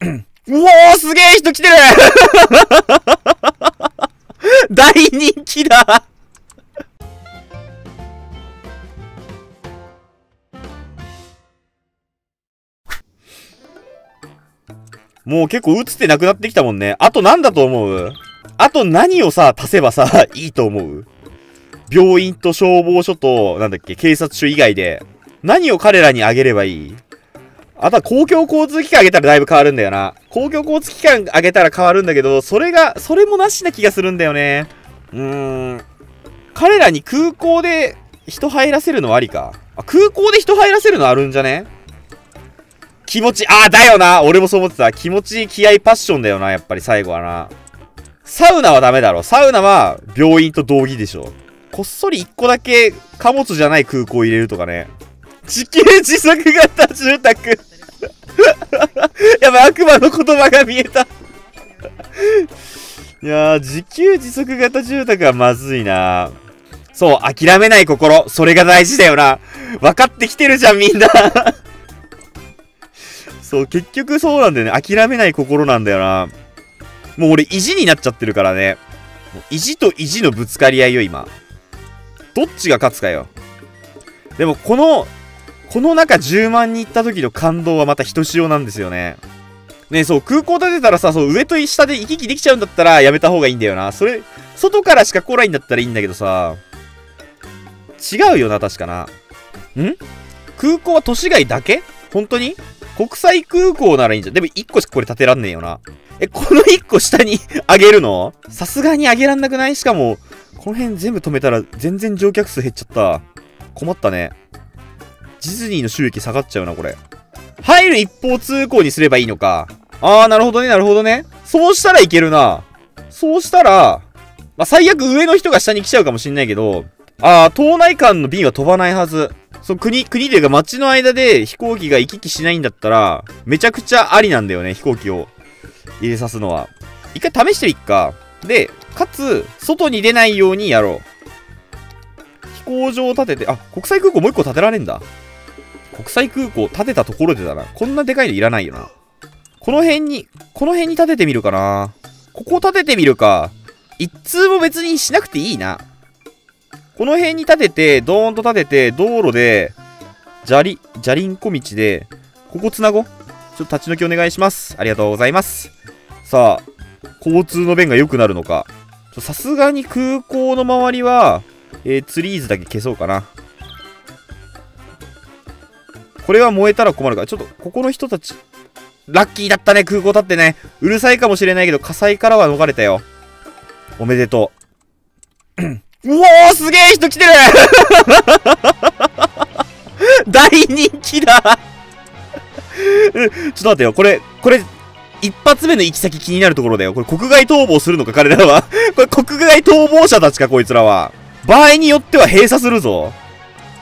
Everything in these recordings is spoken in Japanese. うおー、すげえ人来てる大人気だもう結構映ってなくなってきたもんね。あと何だと思う？あと何をさ、足せばさ、いいと思う？病院と消防署と、なんだっけ、警察署以外で。何を彼らにあげればいい？あとは公共交通機関あげたらだいぶ変わるんだよな。公共交通機関あげたら変わるんだけど、それもなしな気がするんだよね。彼らに空港で人入らせるのはありか。あ、空港で人入らせるのあるんじゃね？気持ち、あ、だよな。俺もそう思ってた。気持ち、気合、パッションだよな。やっぱり最後はな。サウナはダメだろ。サウナは病院と同義でしょ。こっそり一個だけ貨物じゃない空港入れるとかね。地球自足型住宅。やばい、悪魔の言葉が見えた。いやー、自給自足型住宅はまずいな。そう、諦めない心。それが大事だよな。分かってきてるじゃん、みんな。そう、結局そうなんだよね。諦めない心なんだよな。もう俺、意地になっちゃってるからね。意地と意地のぶつかり合いよ、今。どっちが勝つかよ。でも、この中10万人行った時の感動はまたひとしおなんですよね。ねえ、そう、空港建てたらさ、そう、上と下で行き来できちゃうんだったらやめた方がいいんだよな。それ、外からしか来ないんだったらいいんだけどさ、違うよな、確かな。ん？空港は都市外だけ？本当に？国際空港ならいいんじゃん。でも1個しかこれ建てらんねえよな。え、この1個下に上げるの？さすがに上げらんなくない？しかも、この辺全部止めたら全然乗客数減っちゃった。困ったね。ディズニーの収益下がっちゃうな、これ。入る一方通行にすればいいのか。あー、なるほどね、なるほどね。そうしたらいけるな。そうしたら、まあ、最悪上の人が下に来ちゃうかもしんないけど、あー、島内間の便は飛ばないはず。そう、国というか街の間で飛行機が行き来しないんだったら、めちゃくちゃありなんだよね、飛行機を入れさすのは。一回試してみっか。で、かつ、外に出ないようにやろう。飛行場を建てて、あ、国際空港もう一個建てられんだ。国際空港建てたところでだな。こんなでかいのいらないよな。この辺に建ててみるかな。ここ建ててみるか。一通も別にしなくていいな。この辺に建てて、ドーンと建てて、道路で、じゃりんこ道で、ここつなごう。ちょっと立ち退きお願いします。ありがとうございます。さあ、交通の便が良くなるのか。さすがに空港の周りは、ツリーズだけ消そうかな。これは燃えたら困るから、ちょっと、ここの人たち、ラッキーだったね、空港立ってね。うるさいかもしれないけど、火災からは逃れたよ。おめでとう。うおー、すげえ人来てる大人気だちょっと待ってよ、これ、一発目の行き先気になるところだよ。これ国外逃亡するのか、彼らは。これ国外逃亡者たちか、こいつらは。場合によっては閉鎖するぞ。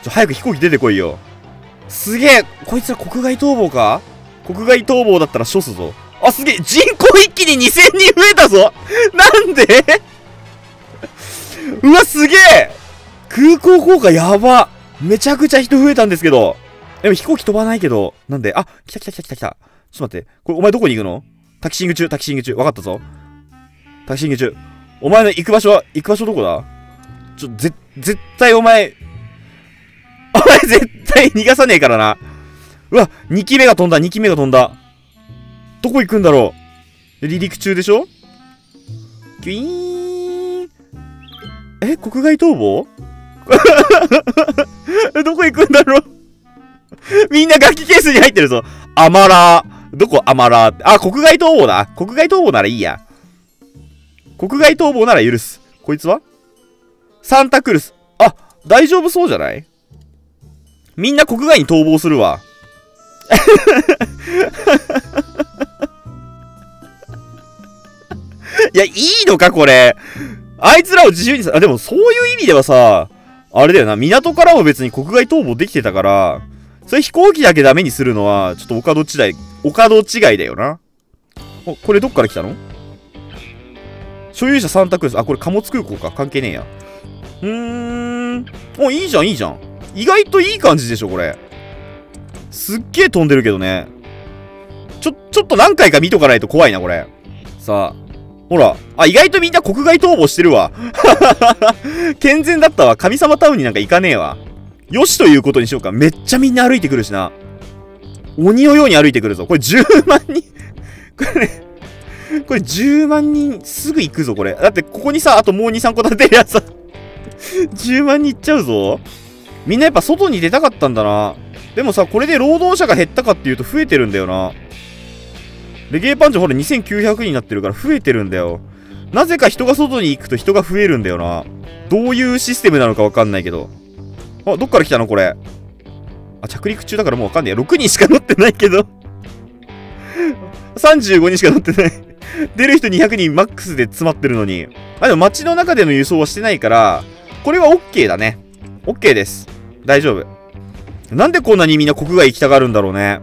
早く飛行機出てこいよ。すげえ、こいつら国外逃亡か？国外逃亡だったら処すぞ。あ、すげえ、人口一気に2000人増えたぞなんでうわ、すげえ！空港効果やば！めちゃくちゃ人増えたんですけど。でも飛行機飛ばないけど。なんで、あ、来た来た来た来た来た。ちょっと待って。これお前どこに行くの？タキシング中、タキシング中。わかったぞ。タキシング中。お前の行く場所どこだ？絶対お前絶対逃がさねえからな。うわ、2機目が飛んだ、2機目が飛んだ。どこ行くんだろう？離陸中でしょ？キュイーン。え、国外逃亡どこ行くんだろうみんな楽器ケースに入ってるぞ。アマラー。どこアマラーって。あ、国外逃亡だ。国外逃亡ならいいや。国外逃亡なら許す。こいつはサンタクルス。あ、大丈夫そうじゃない？みんな国外に逃亡するわ。いや、いいのか、これ。あいつらを自由にさ、あ、でもそういう意味ではさ、あれだよな、港からも別に国外逃亡できてたから、それ飛行機だけダメにするのは、ちょっとお門違いだよな。お、これどっから来たの？所有者サンタクルス。あ、これ貨物空港か。関係ねえや。お、いいじゃん、いいじゃん。意外といい感じでしょ、これ。すっげえ飛んでるけどね。ちょっと何回か見とかないと怖いな、これ。さあ。ほら。あ、意外とみんな国外逃亡してるわ。健全だったわ。神様タウンになんか行かねえわ。よしということにしようか。めっちゃみんな歩いてくるしな。鬼のように歩いてくるぞ。これ10万人。これね。これ10万人すぐ行くぞ、これ。だってここにさ、あともう2、3個建てるやつさ。10万人いっちゃうぞ。みんなやっぱ外に出たかったんだな。でもさ、これで労働者が減ったかっていうと増えてるんだよな。レゲエパンチョほら2900人になってるから増えてるんだよ。なぜか人が外に行くと人が増えるんだよな。どういうシステムなのかわかんないけど。あ、どっから来たのこれ。あ、着陸中だからもうわかんねえ。6人しか乗ってないけど。35人しか乗ってない。出る人200人マックスで詰まってるのに。あ、でも街の中での輸送はしてないから、これは OK だね。OK です。大丈夫。なんでこんなにみんな国外行きたがるんだろうね。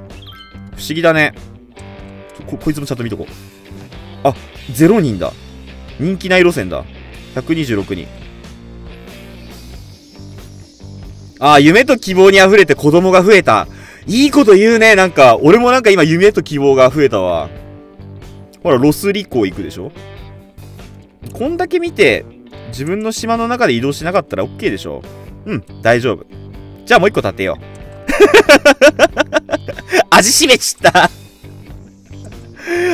不思議だね。こいつもちゃんと見とこう。あ、0人だ。人気ない路線だ。126人。あ、夢と希望に溢れて子供が増えた。いいこと言うね。なんか、俺もなんか今夢と希望が増えたわ。ほら、ロスリコ行くでしょ。こんだけ見て、自分の島の中で移動しなかったら OK でしょ。うん、大丈夫。じゃあもう一個立てよう。味しめちった。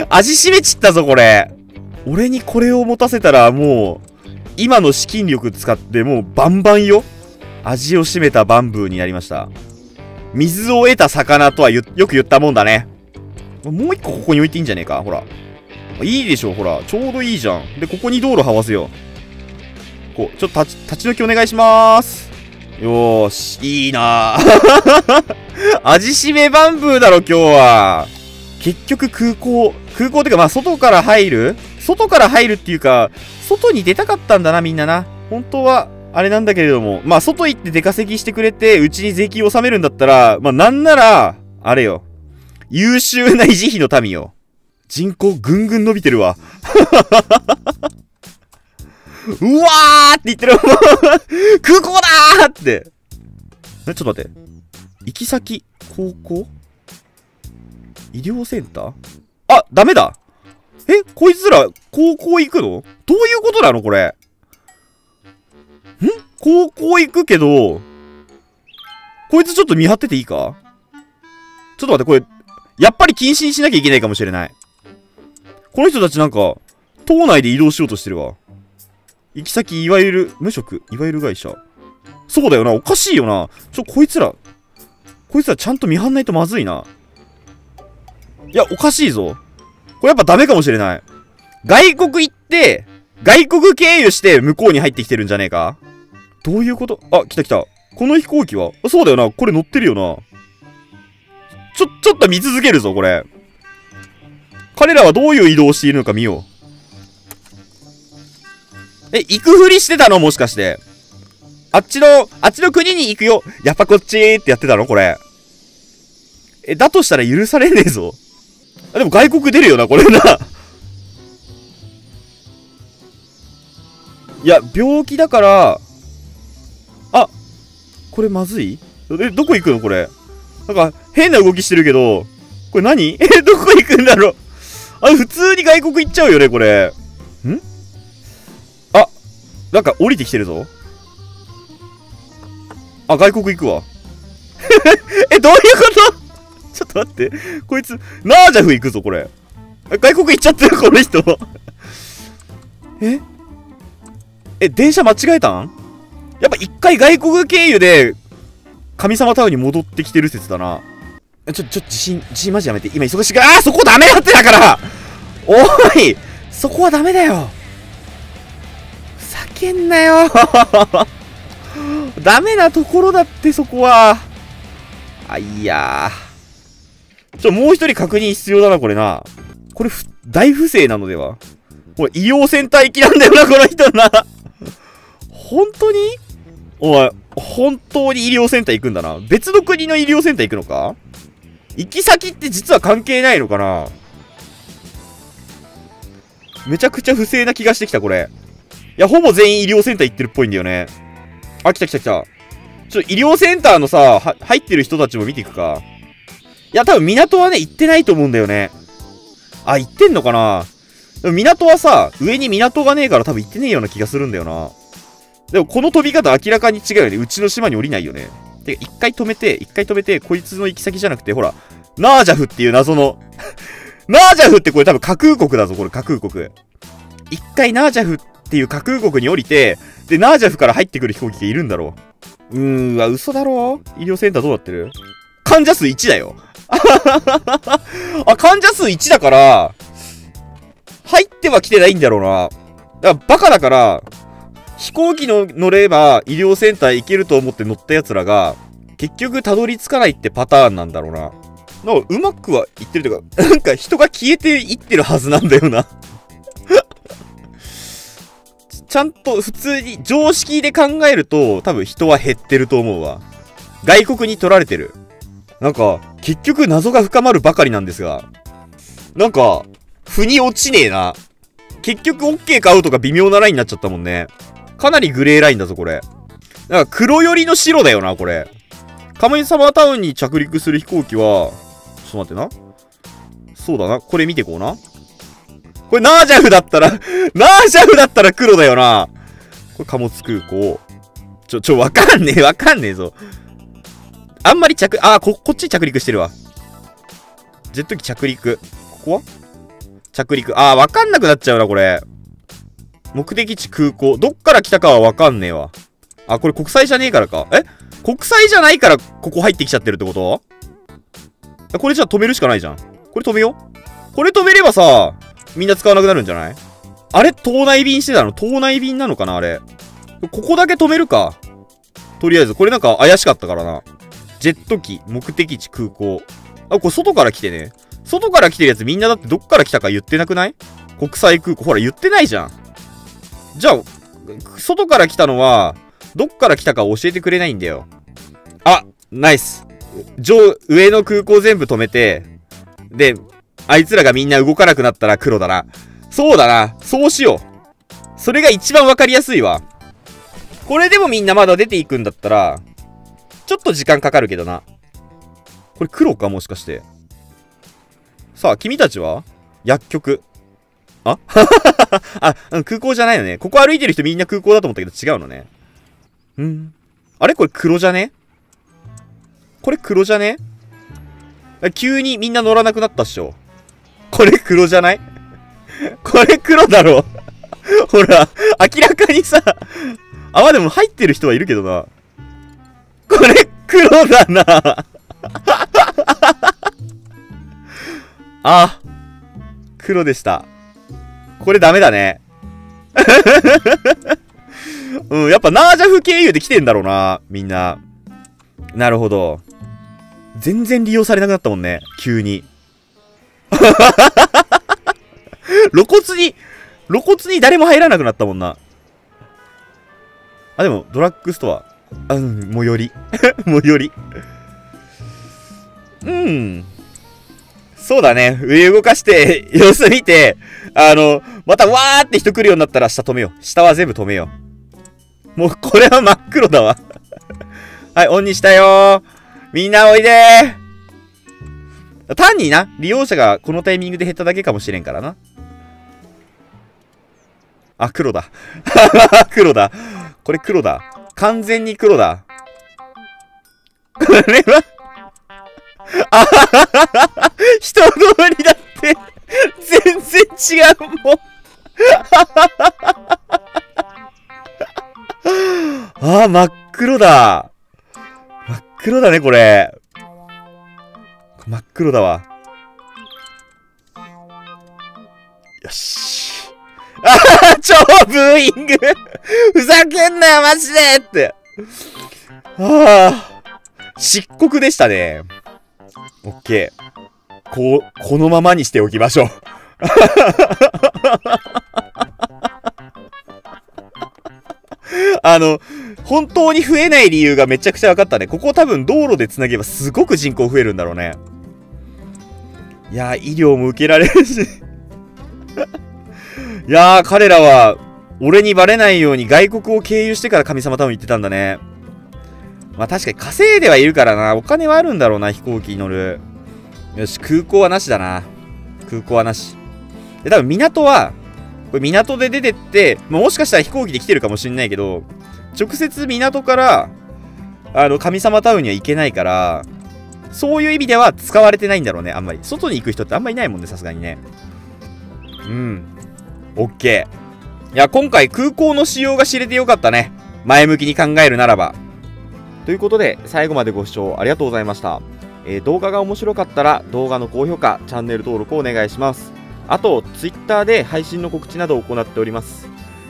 味しめちったぞ、これ。俺にこれを持たせたらもう、今の資金力使ってもうバンバンよ。味をしめたバンブーになりました。水を得た魚とはよく言ったもんだね。もう一個ここに置いていいんじゃねえか。ほら。いいでしょ、ほら。ちょうどいいじゃん。で、ここに道路はわせよう。こう、ちょっと立ち退きお願いしまーす。よーし、いいなー。味しめバンブーだろ、今日は。結局空港ってか、まあ、外から入るっていうか、外に出たかったんだな、みんなな。本当は、あれなんだけれども、まあ、外行って出稼ぎしてくれて、うちに税金納めるんだったら、まあ、なんなら、あれよ。優秀な維持費の民よ。人口ぐんぐん伸びてるわ。うわーって言ってる。空港だーって。ちょっと待って。行き先、高校医療センター。あ、ダメだ。え、こいつら、高校行くの？どういうことなのこれ。ん？高校行くけど、こいつちょっと見張ってていいか？ちょっと待って、これ、やっぱり禁止にしなきゃいけないかもしれない。この人たちなんか、島内で移動しようとしてるわ。行き先、いわゆる、無職、いわゆる会社。そうだよな、おかしいよな。こいつらちゃんと見張んないとまずいな。いや、おかしいぞ。これやっぱダメかもしれない。外国行って、外国経由して向こうに入ってきてるんじゃねえか？どういうこと？あ、来た来た。この飛行機は？そうだよな、これ乗ってるよな。ちょっと見続けるぞ、これ。彼らはどういう移動をしているのか見よう。え、行くふりしてたのもしかして。あっちの国に行くよ。やっぱこっちーってやってたのこれ。え、だとしたら許されねえぞ。あ、でも外国出るよな、これな。いや、病気だから、あ、これまずい？え、どこ行くのこれ。なんか、変な動きしてるけど、これ何？え、どこ行くんだろう。あ、普通に外国行っちゃうよね、これ。ん？あ、なんか降りてきてるぞ。あ、外国行くわ。え、どういうこと？ちょっと待って。こいつ、ナージャフ行くぞ、これ。外国行っちゃってる、この人。え、電車間違えたん？やっぱ一回外国経由で、神様タウンに戻ってきてる説だな。地震マジやめて。今忙しいから。あー、そこダメだってだからおい、そこはダメだよ。ふざけんなよ。ダメなところだって、そこは。あ、いやー。もう一人確認必要だな、これな。これ、大不正なのでは？これ、医療センター行きなんだよな、この人な。本当に？おい。本当に医療センター行くんだな。別の国の医療センター行くのか？行き先って実は関係ないのかな？めちゃくちゃ不正な気がしてきた、これ。いや、ほぼ全員医療センター行ってるっぽいんだよね。あ、来た来た来た。ちょっと医療センターのさ、入ってる人たちも見ていくか。いや、多分港はね、行ってないと思うんだよね。あ、行ってんのかな？でも港はさ、上に港がねえから多分行ってねえような気がするんだよな。でもこの飛び方明らかに違うよね。うちの島に降りないよね。てか、一回止めて、こいつの行き先じゃなくて、ほら、ナージャフっていう謎の、ナージャフってこれ多分架空国だぞ、これ架空国。一回ナージャフっていう架空国に降りて、で、ナージャフから入ってくる飛行機がいるんだろう。嘘だろ？医療センターどうなってる？患者数1だよ。あ、患者数1だから、入っては来てないんだろうな。だからバカだから、飛行機の乗れば医療センター行けると思って乗った奴らが、結局たどり着かないってパターンなんだろうな。なんかうまくは言ってるというか、なんか人が消えていってるはずなんだよな。ちゃんと普通に常識で考えると、多分人は減ってると思うわ。外国に取られてる。なんか、結局謎が深まるばかりなんですが、なんか、腑に落ちねえな。結局 OK か青とか微妙なラインになっちゃったもんね。かなりグレーラインだぞ、これ。なんか黒寄りの白だよな、これ。カムイサマータウンに着陸する飛行機は、ちょっと待ってな。そうだな。これ見てこうな。これナージャフだったら、ナージャフだったら黒だよな。これ貨物空港。わかんねえぞ。あんまりこっちに着陸してるわ。ジェット機着陸。ここは着陸。あー、わかんなくなっちゃうな、これ。目的地空港。どっから来たかはわかんねえわ。あ、これ国際じゃねえからか。え？国際じゃないからここ入ってきちゃってるってこと？これじゃあ止めるしかないじゃん。これ止めよう。これ止めればさ、みんな使わなくなるんじゃない？あれ？島内便してたの？島内便なのかなあれ。ここだけ止めるか。とりあえず、これなんか怪しかったからな。ジェット機、目的地、空港。あ、これ外から来てね。外から来てるやつみんなだってどっから来たか言ってなくない？国際空港。ほら、言ってないじゃん。じゃあ、外から来たのは、どっから来たか教えてくれないんだよ。あ、ナイス。上の空港全部止めて、で、あいつらがみんな動かなくなったら黒だな。そうだな。そうしよう。それが一番わかりやすいわ。これでもみんなまだ出ていくんだったら、ちょっと時間かかるけどな。これ黒かもしかして。さあ、君たちは薬局。あ、空港じゃないよね。ここ歩いてる人みんな空港だと思ったけど違うのね。あれこれ黒じゃね？これ黒じゃね？急にみんな乗らなくなったっしょ。これ黒じゃない？これ黒だろほら、明らかにさ。あ、まあでも入ってる人はいるけどな。これ黒だなあ、黒でした。これダメだね。やっぱナージャフ経由で来てんだろうな、みんな。なるほど。全然利用されなくなったもんね、急に。露骨に誰も入らなくなったもんな。あ、でも、ドラッグストア。最寄り。最寄り。そうだね。上動かして、様子見て、またわーって人来るようになったら下止めよう。下は全部止めよう。もうこれは真っ黒だわ。はい、オンにしたよー。みんなおいでー。単にな、利用者がこのタイミングで減っただけかもしれんからな。あ、黒だ。黒だ。これ黒だ。完全に黒だ。これはあははは人通りだって全然違うもんああ、真っ黒だ。真っ黒だね、これ。真っ黒だわ。よし。あはは、超ブーイングふざけんなよ、マジでって。ああ、漆黒でしたね。オッケー。このままにしておきましょう。本当に増えない理由がめちゃくちゃ分かったね。ここ多分道路でつなげばすごく人口増えるんだろうね。いやー、医療も受けられるし。いやー、彼らは、俺にバレないように外国を経由してから神様タウン行ってたんだね。まあ確かに稼いではいるからな。お金はあるんだろうな、飛行機に乗る。よし、空港はなしだな。空港はなし。で、多分港は、これ港で出てって、もしかしたら飛行機で来てるかもしんないけど、直接港から、神様タウンには行けないから、そういう意味では使われてないんだろうね、あんまり。外に行く人ってあんまりいないもんね、さすがにね。うん。OK。いや、今回空港の仕様が知れてよかったね。前向きに考えるならば。ということで、最後までご視聴ありがとうございました。動画が面白かったら動画の高評価、チャンネル登録をお願いします。あと、Twitter で配信の告知などを行っております。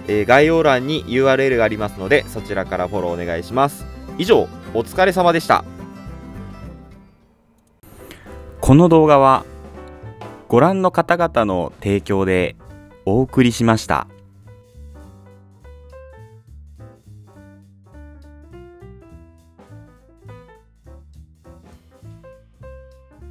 概要欄に URL がありますので、そちらからフォローお願いします。以上、お疲れ様でした。この動画はご覧の方々の提供でお送りしました。